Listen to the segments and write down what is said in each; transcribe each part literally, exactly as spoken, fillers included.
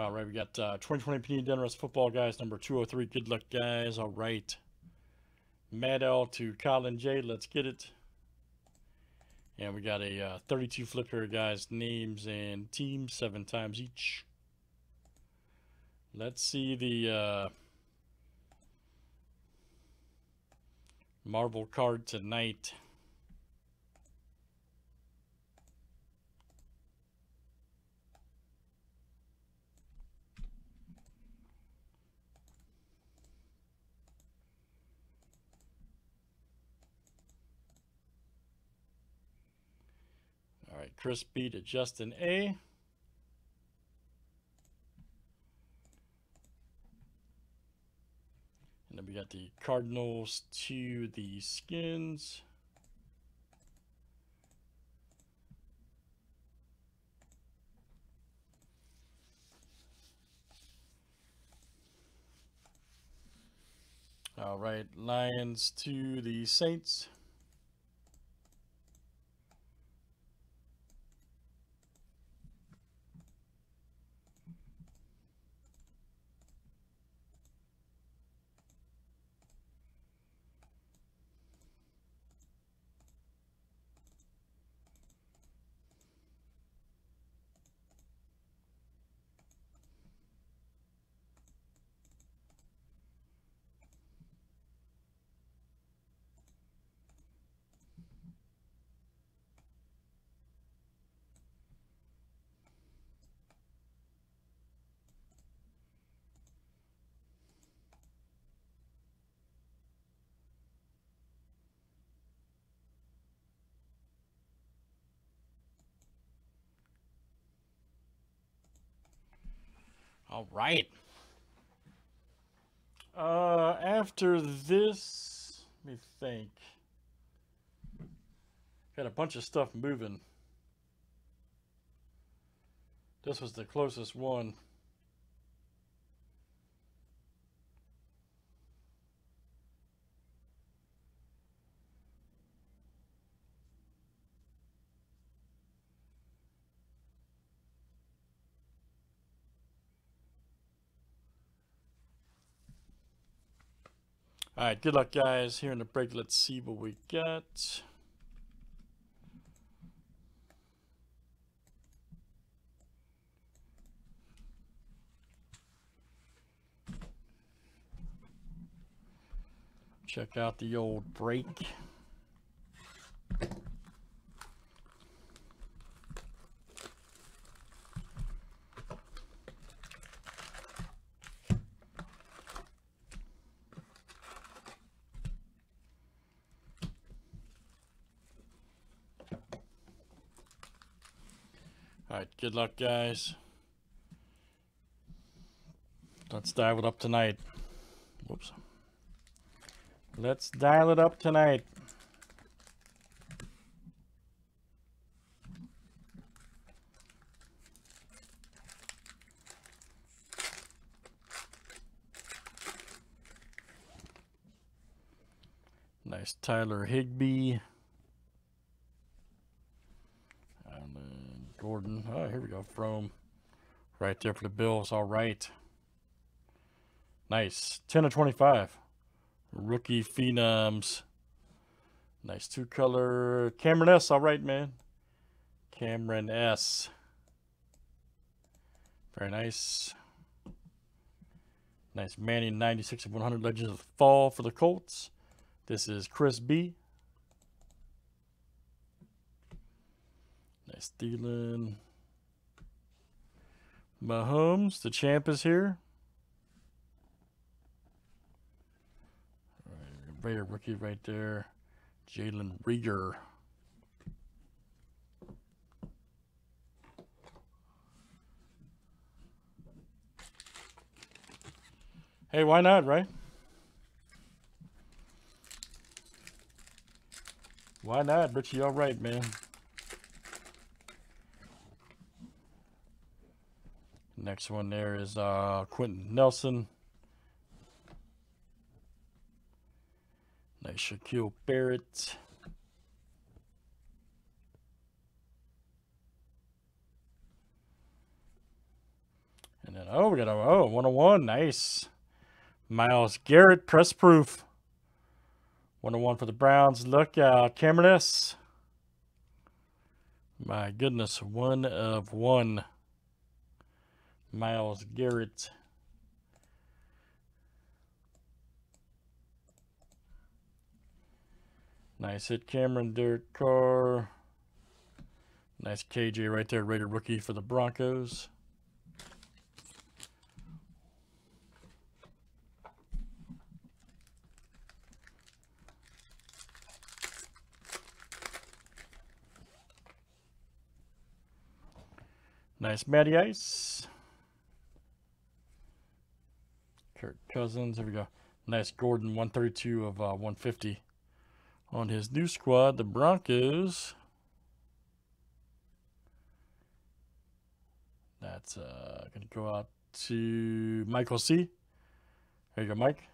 All right, we got uh, twenty twenty P Donruss football guys, number two oh three. Good luck, guys. All right. Matt L to Colin J. Let's get it. And we got a uh, thirty-two flip here, guys. Names and teams, seven times each. Let's see the uh, Marvel card tonight. All right, Chris B to Justin A. And then we got the Cardinals to the Skins. All right, Lions to the Saints. All right. Uh, after this, let me think. Got a bunch of stuff moving. This was the closest one. All right, good luck, guys. Here in the break, let's see what we got. Check out the old break. Alright, good luck, guys. Let's dial it up tonight. Whoops. Let's dial it up tonight. Nice Tyler Higbee. Gordon. Oh, here we go. From right there for the Bills. All right. Nice. ten of twenty-five. Rookie Phenoms. Nice two color. Cameron S. All right, man. Cameron S. Very nice. Nice Manning ninety-six of one hundred Legends of the Fall for the Colts. This is Chris B. Nice Thielen. Mahomes, the champ is here. All right, Raider rookie right there. Jalen Rieger. Hey, why not, right? Why not, Richie? All right, man. Next one there is uh, Quentin Nelson. Nice Shaquille Barrett. And it. Oh, we got a oh, one oh one. Nice. Myles Garrett, press proof. one oh one for the Browns. Look out, Cameroness. My goodness, one of one. Myles Garrett. Nice hit, Cameron. Derek Carr. Nice K J right there, rated rookie for the Broncos. Nice Matty Ice. Kirk Cousins. There we go. Nice Gordon, one thirty-two of uh, one fifty. On his new squad, the Broncos. That's uh, going to go out to Michael C. There you go, Mike.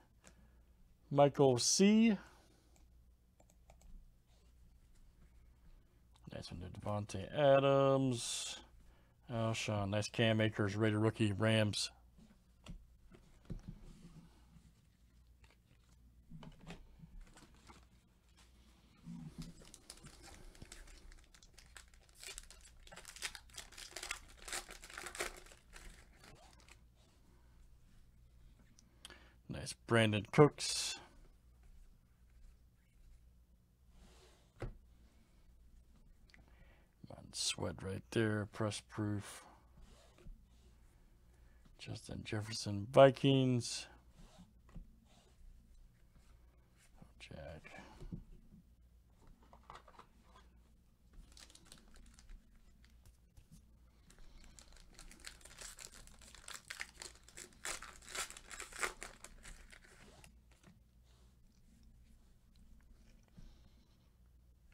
Michael C. Nice one to Devontae Adams. Oh, Sean. Nice Cam Akers, rated rookie, Rams. Nice Brandon Cooks. Sweat right there, press proof. Justin Jefferson, Vikings. Oh, Jack.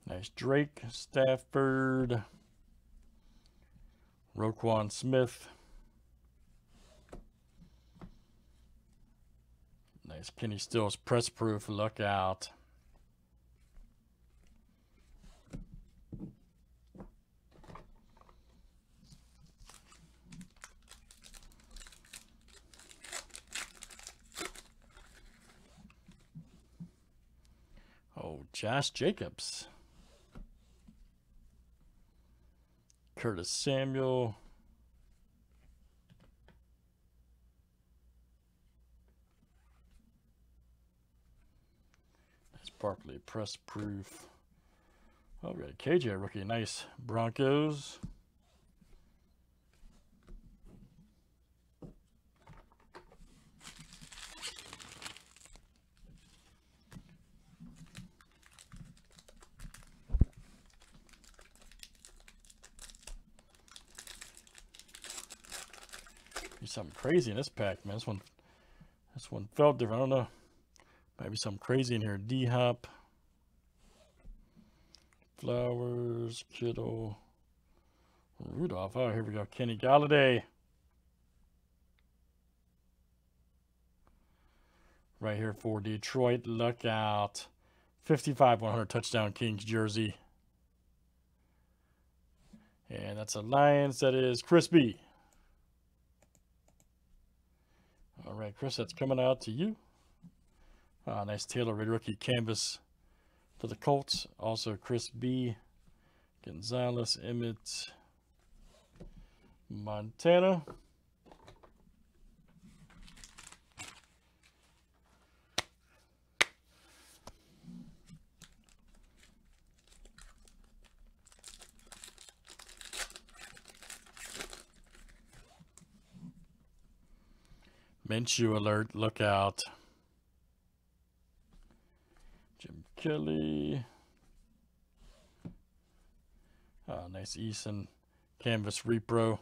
Nice Drake, Stafford. Roquan Smith. Nice Kenny Stills, press proof, look out. Oh, Josh Jacobs. Curtis Samuel. That's Barkley, press proof. Oh, we got a K J rookie. Nice Broncos. Something crazy in this pack, man. This one, this one felt different. I don't know. Might be something crazy in here. D Hop, Flowers, Kittle, Rudolph. Oh, here we go. Kenny Galladay. Right here for Detroit. Look out. fifty-five one hundred touchdown Kings jersey. And that's a Lions. That is Chris B. All right, Chris, that's coming out to you. Uh, nice Taylor, red rookie canvas for the Colts. Also, Chris B, Gonzalez, Emmett, Montana. Minshew alert, look out. Jim Kelly. Oh, nice Eason canvas repro.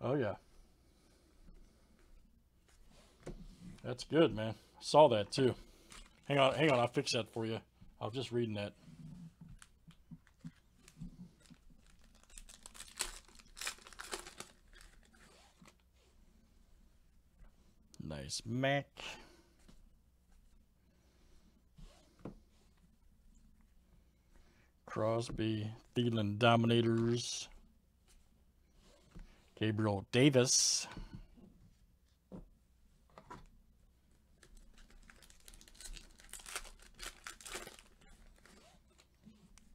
Oh yeah. That's good, man. I saw that too. Hang on, hang on. I'll fix that for you. I was just reading that. nice match. Crosby, Thielen Dominators, Gabriel Davis,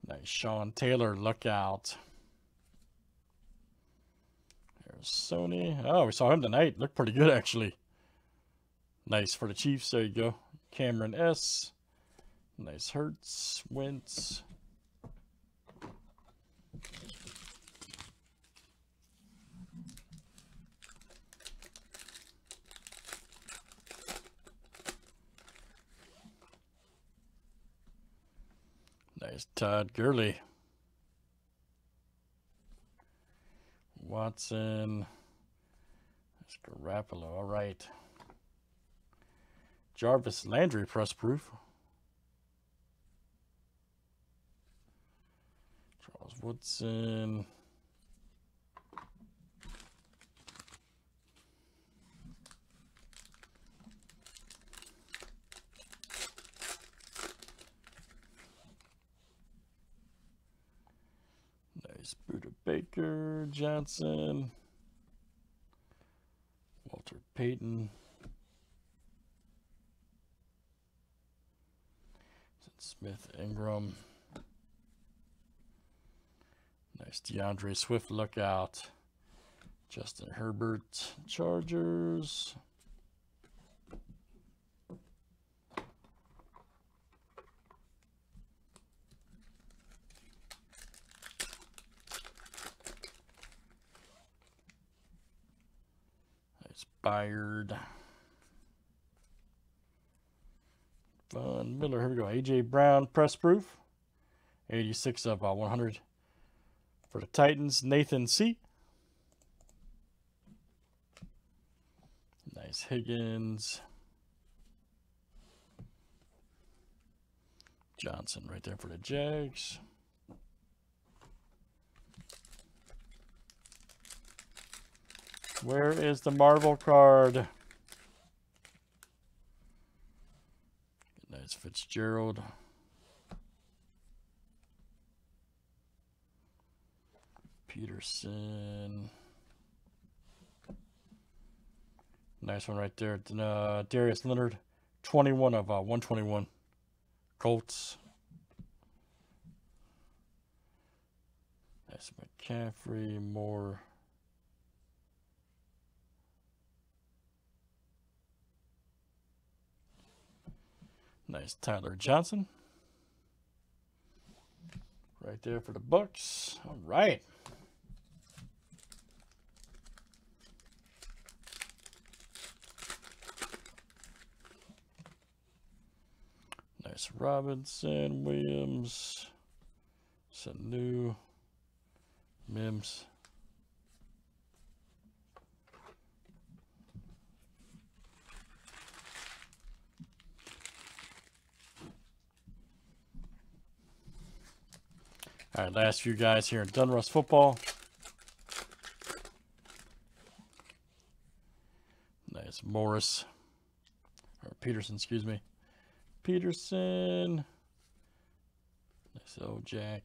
nice Sean Taylor, look out. There's Sony. Oh, we saw him tonight. Looked pretty good actually. Nice for the Chiefs. There you go. Cameron S. Nice Hurts, Wentz. Nice Todd Gurley. Watson. That's Garoppolo. All right. Jarvis Landry, press proof. Charles Woodson. Buda Baker, Johnson, Walter Payton. Smith, Ingram. Nice DeAndre Swift, look out. Justin Herbert, Chargers. Fired. Von Miller, here we go. A J Brown, press proof. eighty-six of one hundred for the Titans. Nathan C. Nice Higgins. Johnson right there for the Jags. Where is the Marvel card? Nice Fitzgerald. Peterson. Nice one right there. Uh, Darius Leonard, twenty-one of one twenty-one. Colts. Nice McCaffrey, Moore. Nice Tyler Johnson. Right there for the Bucks. All right. Nice Robinson, Williams, Sanu, Mims. All right, last few guys here in Donruss football. Nice Morris, or Peterson, excuse me. Peterson, nice Ojack.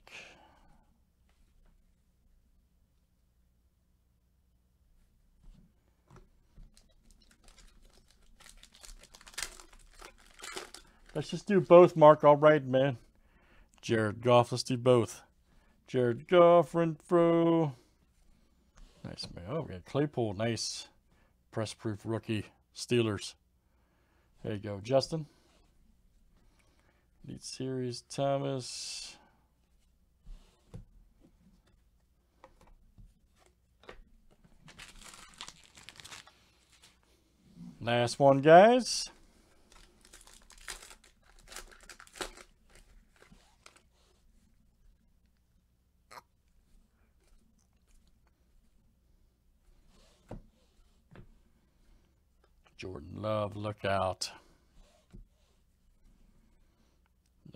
Let's just do both, Mark. All right, man. Jared Goff, let's do both. Jared Goff, Renfro. Nice, man. Oh, we got Claypool. Nice. Press proof rookie. Steelers. There you go, Justin. Lead series, Thomas. Last one, guys. Jordan Love, look out.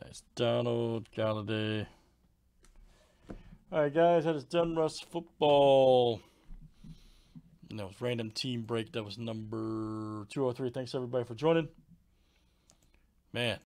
Nice Donald, Galladay. All right, guys, that is Donruss football. and that was Random Team Break. That was number two oh three. Thanks, everybody, for joining. Man.